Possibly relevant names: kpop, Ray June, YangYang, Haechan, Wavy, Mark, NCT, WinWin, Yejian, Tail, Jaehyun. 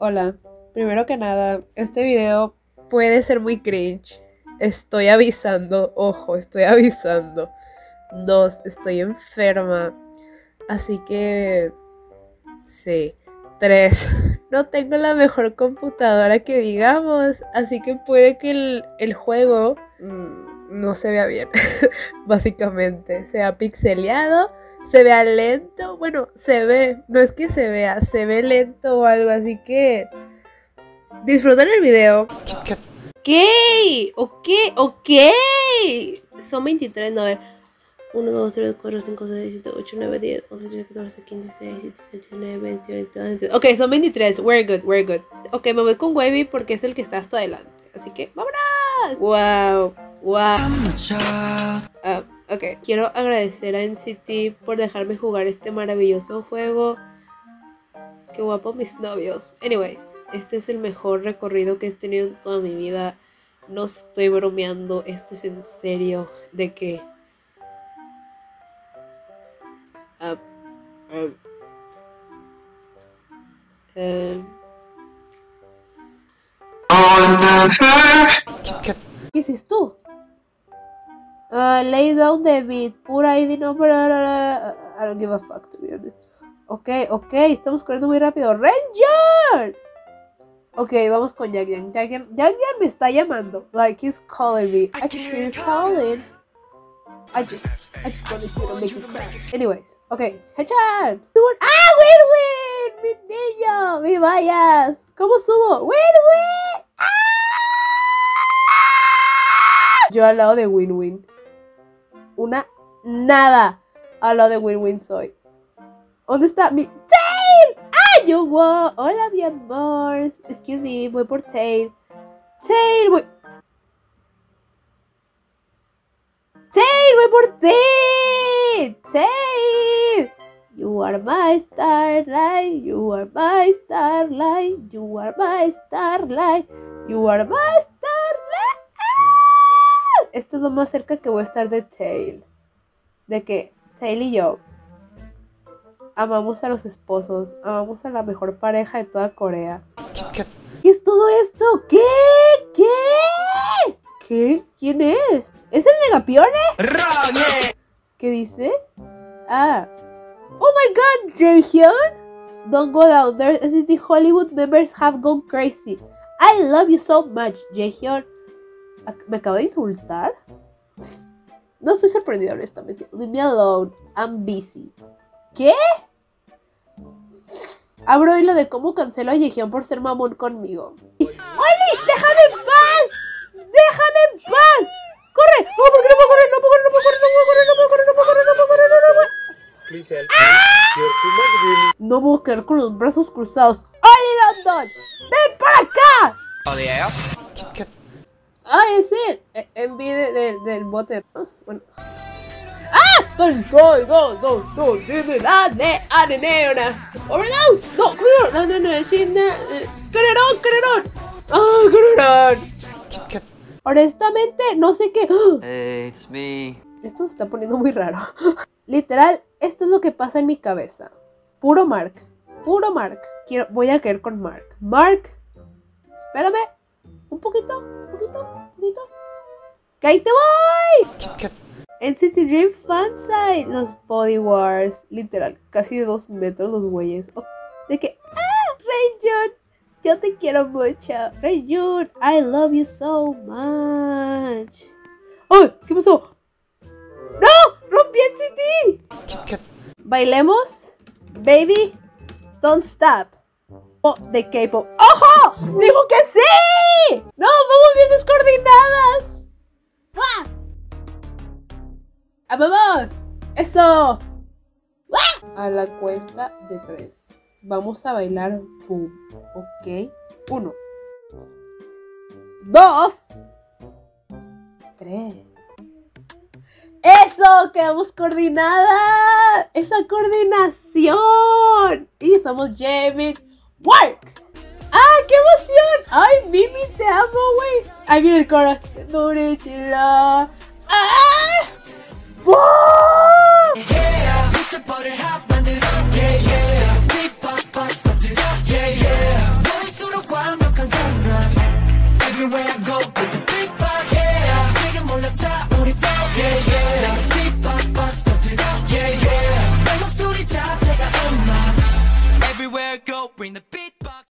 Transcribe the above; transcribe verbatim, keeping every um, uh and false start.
Hola, primero que nada, este video puede ser muy cringe. Estoy avisando, ojo, estoy avisando. Dos, estoy enferma. Así que... sí. Tres, no tengo la mejor computadora que digamos. Así que puede que el, el juego mmm, no se vea bien. Básicamente, sea pixeleado. Se vea lento, bueno, se ve, no es que se vea, se ve lento o algo, así que disfruten el video. Ok, ok, ok, son veintitrés, no, a ver, uno, dos, tres, cuatro, cinco, seis, siete, ocho, nueve, diez, once, trece, catorce, quince, dieciséis, diecisiete, dieciocho, diecinueve, veinte, veintiuno, veintidós, veintitrés, ok, son veintitrés, we're good, we're good. Ok, me voy con Wavy porque es el que está hasta adelante, así que ¡vámonos! Wow, wow. Ah. Uh, Ok, quiero agradecer a N C T por dejarme jugar este maravilloso juego. Qué guapo mis novios. Anyways, este es el mejor recorrido que he tenido en toda mi vida. No estoy bromeando, esto es en serio. De que... Uh, um, uh, ¿Qué hiciste tú? Uh, lay down the beat, put I D number, uh, I don't give a fuck to be honest. Ok, ok, estamos corriendo muy rápido. ¡Ray June! Ok, vamos con YangYang. YangYang me está llamando. Like, he's calling me. I can't calling. I just, I just wanted you to make it cry. Anyways, ok, Haechan. ¡Ah, WinWin! ¡Mi niño! ¡Mi vayas! ¿Cómo subo? ¡WinWin! ¡Ah! Yo al lado de WinWin. Una nada a lo de WinWin soy. ¿Dónde está mi Tail? ¡Ah, yo! Wow. Hola, mi amor. Excuse me, voy por Tail. Tail, voy. Tail, voy por Tail. Tail. You are my starlight. You are my starlight. You are my starlight. You are my starlight. ¡Ah! Esto es lo más cerca que voy a estar de Tail. De que Tail y yo amamos a los esposos, amamos a la mejor pareja de toda Corea. ¿Qué, ¿Qué es todo esto? ¿Qué? ¿Qué? ¿Qué? ¿Quién es? ¿Es el Negapione? ¿Qué dice? Ah. Oh my god, Jaehyun. Don't go down there. N C T Hollywood members have gone crazy. I love you so much, Jaehyun. ¿Me acabo de insultar? No estoy sorprendida honestamente. Leave me alone. I'm busy. ¿Qué? Abro hilo de cómo cancelo a Yejian por ser mamón conmigo. ¡Oli! ¡Déjame en paz! ¡Déjame en paz! ¡Corre! ¡No, porque no puedo correr! ¡No puedo correr! ¡No puedo correr! ¡No puedo correr! ¡No puedo correr! ¡No puedo correr! ¡No puedo correr! ¡No puedo correr con los brazos cruzados! ¡Oli, London! ¡Ven para acá! ¡Ah, es él! Envi del bote. Bueno. Gol, gol, gol, gol, gol, dale, dale, neona. Overdose, no, no, no, no, sin nada. Carrerón, carrerón. Ah, carrerón. Honestamente, no sé qué. Hey, it's me. Esto se está poniendo muy raro. Literal, esto es lo que pasa en mi cabeza. Puro Mark, puro Mark. Quiero, voy a caer con Mark. Mark, espérame. Un poquito, un poquito, un poquito. ¡Que ahí te voy! N C T Dream Fanside, los Body Wars, literal, casi de dos metros los güeyes. Oh, de que, ¡ah! Ray June, yo te quiero mucho. Ray June, I love you so much. ¡Ay! ¿Qué pasó? ¡No! ¡Rompí N C T! Bailemos, baby, don't stop. Oh, de K-pop. ¡Ojo! ¡Dijo que sí! ¡No! ¡Vamos bien descoordinadas! ¡Ah! ¡Vamos! ¡Eso! A la cuenta de tres. Vamos a bailar boom. Ok. Uno. Dos. Tres. ¡Eso! ¡Quedamos coordinadas! ¡Esa coordinación! Y somos James. ¡Work! ¡Ah, qué emoción! ¡Ay, Mimi, te amo, güey! ¡Ay, mira el coro! ¡Ah! Everywhere I go, bring the beat.